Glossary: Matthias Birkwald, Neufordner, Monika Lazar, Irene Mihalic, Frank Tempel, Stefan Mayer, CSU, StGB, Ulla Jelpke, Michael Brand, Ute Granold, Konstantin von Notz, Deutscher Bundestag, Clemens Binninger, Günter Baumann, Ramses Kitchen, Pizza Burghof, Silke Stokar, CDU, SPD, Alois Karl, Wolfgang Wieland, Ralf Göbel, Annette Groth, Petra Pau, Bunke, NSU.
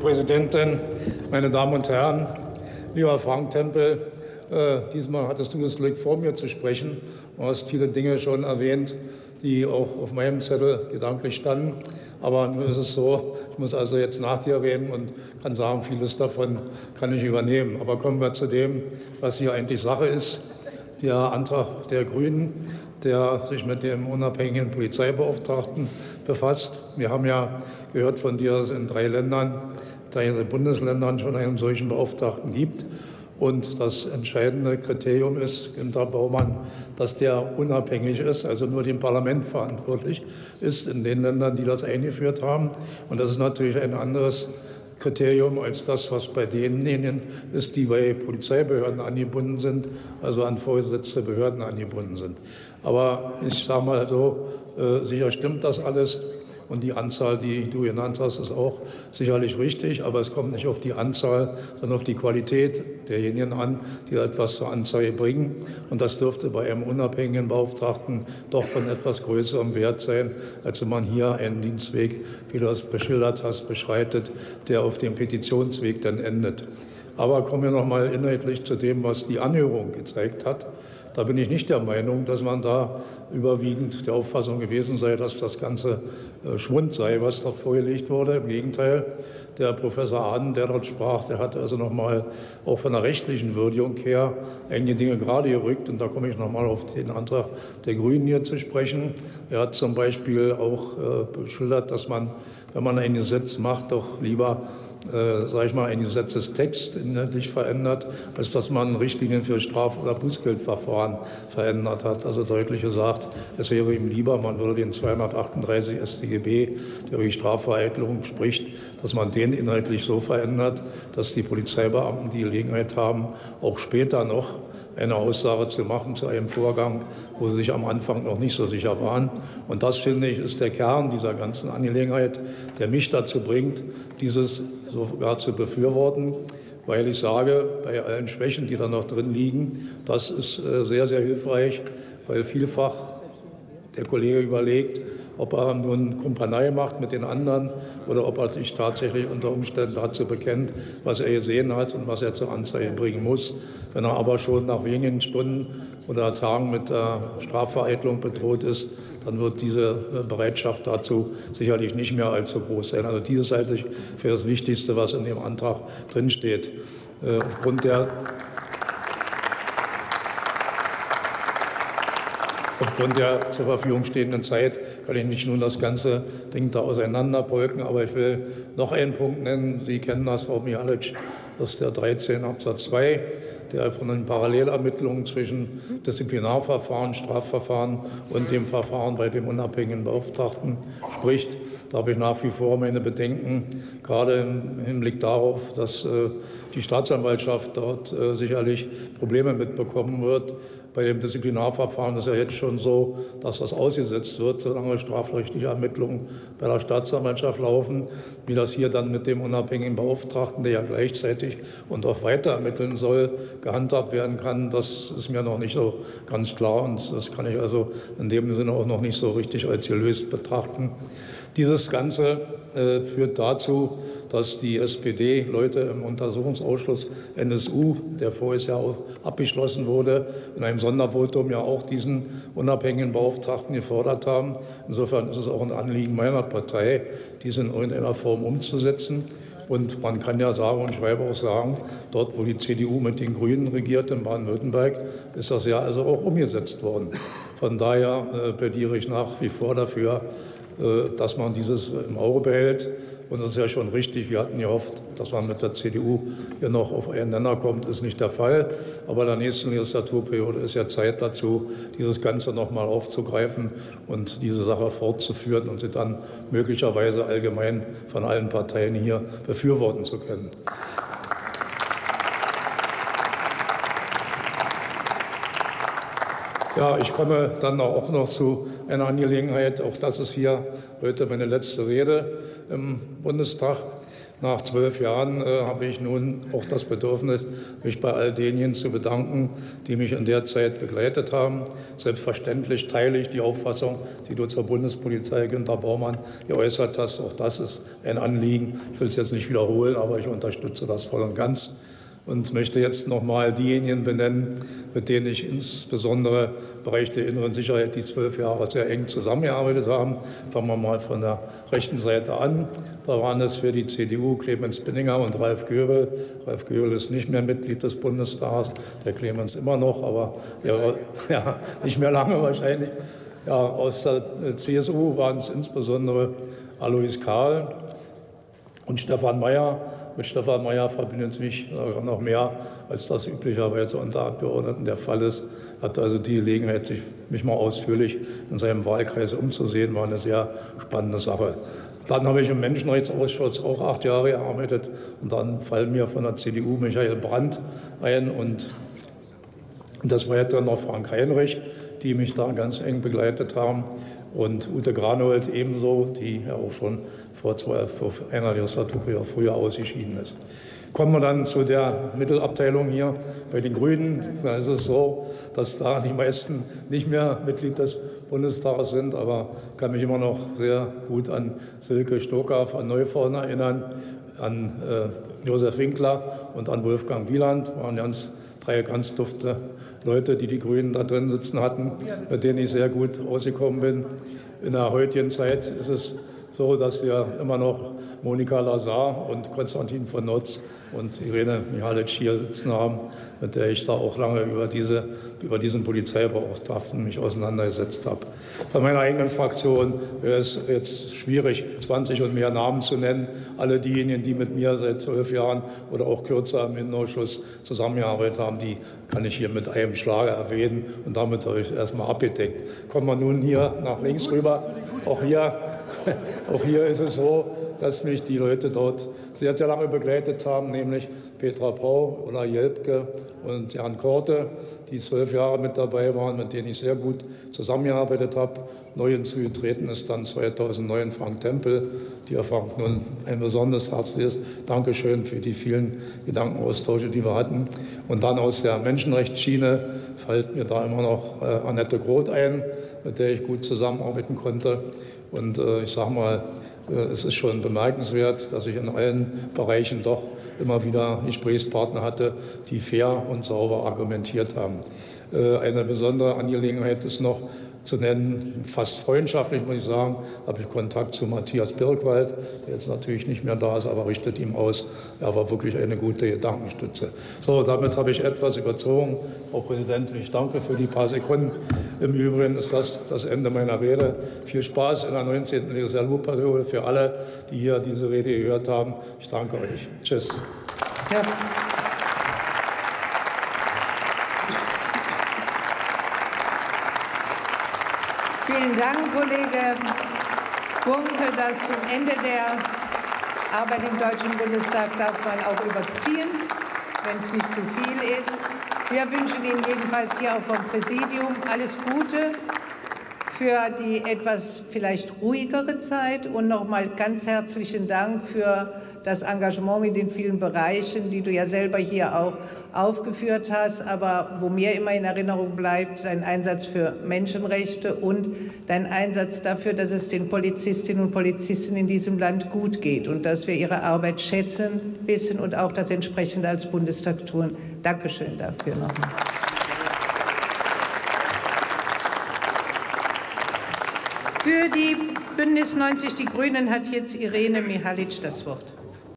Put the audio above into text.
Präsidentin, meine Damen und Herren! Lieber Frank Tempel, diesmal hattest du das Glück, vor mir zu sprechen. Du hast viele Dinge schon erwähnt, die auch auf meinem Zettel gedanklich standen. Aber nun ist es so, ich muss also jetzt nach dir reden und kann sagen, vieles davon kann ich übernehmen. Aber kommen wir zu dem, was hier eigentlich Sache ist. Der Antrag der Grünen, der sich mit dem unabhängigen Polizeibeauftragten befasst. Wir haben ja gehört von dir, dass es in 3 Bundesländern schon einen solchen Beauftragten gibt. Und das entscheidende Kriterium ist, Günter Baumann, dass der unabhängig ist, also nur dem Parlament verantwortlich ist in den Ländern, die das eingeführt haben. Und das ist natürlich ein anderes Kriterium als das, was bei denjenigen ist, die bei Polizeibehörden angebunden sind, also an vorgesetzte Behörden angebunden sind. Aber ich sage mal so, sicher stimmt das alles. Und die Anzahl, die du genannt hast, ist auch sicherlich richtig. Aber es kommt nicht auf die Anzahl, sondern auf die Qualität derjenigen an, die etwas zur Anzeige bringen. Und das dürfte bei einem unabhängigen Beauftragten doch von etwas größerem Wert sein, als wenn man hier einen Dienstweg, wie du das beschildert hast, beschreitet, der auf dem Petitionsweg dann endet. Aber kommen wir noch mal inhaltlich zu dem, was die Anhörung gezeigt hat. Da bin ich nicht der Meinung, dass man da überwiegend der Auffassung gewesen sei, dass das Ganze Schwund sei, was da vorgelegt wurde. Im Gegenteil, der Professor Ahnen, der dort sprach, der hat also nochmal auch von der rechtlichen Würdigung her einige Dinge gerade gerückt. Und da komme ich nochmal auf den Antrag der Grünen hier zu sprechen. Er hat zum Beispiel auch geschildert, dass man, wenn man ein Gesetz macht, doch lieber sage ich mal, einen Gesetzestext inhaltlich verändert, als dass man Richtlinien für Straf- oder Bußgeldverfahren verändert hat. Also deutlich gesagt, es wäre ihm lieber, man würde den 238 StGB, der über die Strafvereitelung spricht, dass man den inhaltlich so verändert, dass die Polizeibeamten die Gelegenheit haben, auch später noch eine Aussage zu machen zu einem Vorgang, wo sie sich am Anfang noch nicht so sicher waren. Und das, finde ich, ist der Kern dieser ganzen Angelegenheit, der mich dazu bringt, dieses sogar zu befürworten, weil ich sage, bei allen Schwächen, die da noch drin liegen, das ist sehr, sehr hilfreich, weil vielfach der Kollege überlegt, ob er nun Kumpanei macht mit den anderen oder ob er sich tatsächlich unter Umständen dazu bekennt, was er gesehen hat und was er zur Anzeige bringen muss. Wenn er aber schon nach wenigen Stunden oder Tagen mit der Strafvereitelung bedroht ist, dann wird diese Bereitschaft dazu sicherlich nicht mehr allzu groß sein. Also dieses halte ich für das Wichtigste, was in dem Antrag drinsteht. Aufgrund der zur Verfügung stehenden Zeit kann ich nicht nun das ganze Ding da auseinanderpolken, aber ich will noch einen Punkt nennen. Sie kennen das, Frau Mihalic, das ist der 13 Absatz 2, der von den Parallelermittlungen zwischen Disziplinarverfahren, Strafverfahren und dem Verfahren bei dem unabhängigen Beauftragten spricht. Da habe ich nach wie vor meine Bedenken, gerade im Hinblick darauf, dass die Staatsanwaltschaft dort sicherlich Probleme mitbekommen wird. Bei dem Disziplinarverfahren ist ja jetzt schon so, dass das ausgesetzt wird, solange strafrechtliche Ermittlungen bei der Staatsanwaltschaft laufen. Wie das hier dann mit dem unabhängigen Beauftragten, der ja gleichzeitig und auch weiter ermitteln soll, gehandhabt werden kann, das ist mir noch nicht so ganz klar. Und das kann ich also in dem Sinne auch noch nicht so richtig als gelöst betrachten. Dieses Ganze führt dazu, dass die SPD-Leute im Untersuchungsausschuss NSU, der voriges Jahr abgeschlossen wurde, in einem Sondervotum ja auch diesen unabhängigen Beauftragten gefordert haben. Insofern ist es auch ein Anliegen meiner Partei, dies in irgendeiner Form umzusetzen. Und man kann ja sagen und schreibe auch sagen, dort, wo die CDU mit den Grünen regiert, in Baden-Württemberg, ist das ja also auch umgesetzt worden. Von daher plädiere ich nach wie vor dafür, dass man dieses im Auge behält. Und das ist ja schon richtig. Wir hatten gehofft, dass man mit der CDU hier noch auf einen Nenner kommt. Das ist nicht der Fall. Aber in der nächsten Legislaturperiode ist ja Zeit dazu, dieses Ganze noch mal aufzugreifen und diese Sache fortzuführen und sie dann möglicherweise allgemein von allen Parteien hier befürworten zu können. Ja, ich komme dann auch noch zu einer Angelegenheit, auch das ist hier heute meine letzte Rede im Bundestag. Nach 12 Jahren habe ich nun auch das Bedürfnis, mich bei all denjenigen zu bedanken, die mich in der Zeit begleitet haben. Selbstverständlich teile ich die Auffassung, die du zur Bundespolizei, Günter Baumann, geäußert hast. Auch das ist ein Anliegen. Ich will es jetzt nicht wiederholen, aber ich unterstütze das voll und ganz und möchte jetzt noch mal diejenigen benennen, mit denen ich insbesondere im Bereich der inneren Sicherheit die 12 Jahre sehr eng zusammengearbeitet haben. Fangen wir mal von der rechten Seite an. Da waren es für die CDU Clemens Binninger und Ralf Göbel. Ralf Göbel ist nicht mehr Mitglied des Bundestags, der Clemens immer noch, aber ja, nicht mehr lange wahrscheinlich. Ja, aus der CSU waren es insbesondere Alois Karl und Stefan Mayer. Mit Stefan Mayer verbindet mich noch mehr, als das üblicherweise unter Abgeordneten der Fall ist. Hat also die Gelegenheit, mich mal ausführlich in seinem Wahlkreis umzusehen. War eine sehr spannende Sache. Dann habe ich im Menschenrechtsausschuss auch 8 Jahre gearbeitet. Und dann fallen mir von der CDU Michael Brand ein. Und das war dann noch Frank Heinrich, die mich da ganz eng begleitet haben. Und Ute Granold ebenso, die ja auch schon vor einer Legislatur früher ausgeschieden ist. Kommen wir dann zu der Mittelabteilung hier bei den Grünen. Da ist es so, dass da die meisten nicht mehr Mitglied des Bundestages sind, aber ich kann mich immer noch sehr gut an Silke Stokar von Neufordner erinnern, an Josef Winkler und an Wolfgang Wieland. Das waren drei ganz dufte Leute, die die Grünen da drin sitzen hatten, mit denen ich sehr gut ausgekommen bin. In der heutigen Zeit ist es so, dass wir immer noch Monika Lazar und Konstantin von Notz und Irene Mihalic hier sitzen haben, mit der ich da auch lange über diesen Polizeibeauftragten mich auseinandergesetzt habe. Von meiner eigenen Fraktion ist es jetzt schwierig, 20 und mehr Namen zu nennen. Alle diejenigen, die mit mir seit 12 Jahren oder auch kürzer im Innenausschuss zusammengearbeitet haben, die kann ich hier mit einem Schlage erwähnen. Und damit habe ich erstmal abgedeckt. Kommen wir nun hier nach links rüber. Auch hier ist es so, dass mich die Leute dort sehr, sehr lange begleitet haben, nämlich Petra Pau, Ulla Jelpke und Jan Korte, die 12 Jahre mit dabei waren, mit denen ich sehr gut zusammengearbeitet habe. Neu hinzugetreten ist dann 2009 Frank Tempel, die erfand nun ein besonders herzliches Dankeschön für die vielen Gedankenaustausche, die wir hatten. Und dann aus der Menschenrechtsschiene fällt mir da immer noch Annette Groth ein, mit der ich gut zusammenarbeiten konnte. Und ich sage mal, es ist schon bemerkenswert, dass ich in allen Bereichen doch immer wieder Gesprächspartner hatte, die fair und sauber argumentiert haben. Eine besondere Angelegenheit ist noch zu nennen, fast freundschaftlich muss ich sagen, habe ich Kontakt zu Matthias Birkwald, der jetzt natürlich nicht mehr da ist, aber richtet ihm aus. Er war wirklich eine gute Gedankenstütze. So, damit habe ich etwas überzogen. Frau Präsidentin, ich danke für die paar Sekunden. Im Übrigen ist das das Ende meiner Rede. Viel Spaß in der 19. Legislaturperiode für alle, die hier diese Rede gehört haben. Ich danke euch. Tschüss. Ja. Vielen Dank, Kollege Bunke, dass zum Ende der Arbeit im Deutschen Bundestag darf man auch überziehen, wenn es nicht zu viel ist. Wir wünschen Ihnen jedenfalls hier auch vom Präsidium alles Gute für die etwas vielleicht ruhigere Zeit und nochmal ganz herzlichen Dank für das Engagement in den vielen Bereichen, die du ja selber hier auch aufgeführt hast, aber wo mir immer in Erinnerung bleibt, dein Einsatz für Menschenrechte und dein Einsatz dafür, dass es den Polizistinnen und Polizisten in diesem Land gut geht und dass wir ihre Arbeit schätzen, wissen und auch das entsprechend als Bundestag tun. Dankeschön dafür nochmal. Für die Bündnis 90 Die Grünen hat jetzt Irene Mihalic das Wort.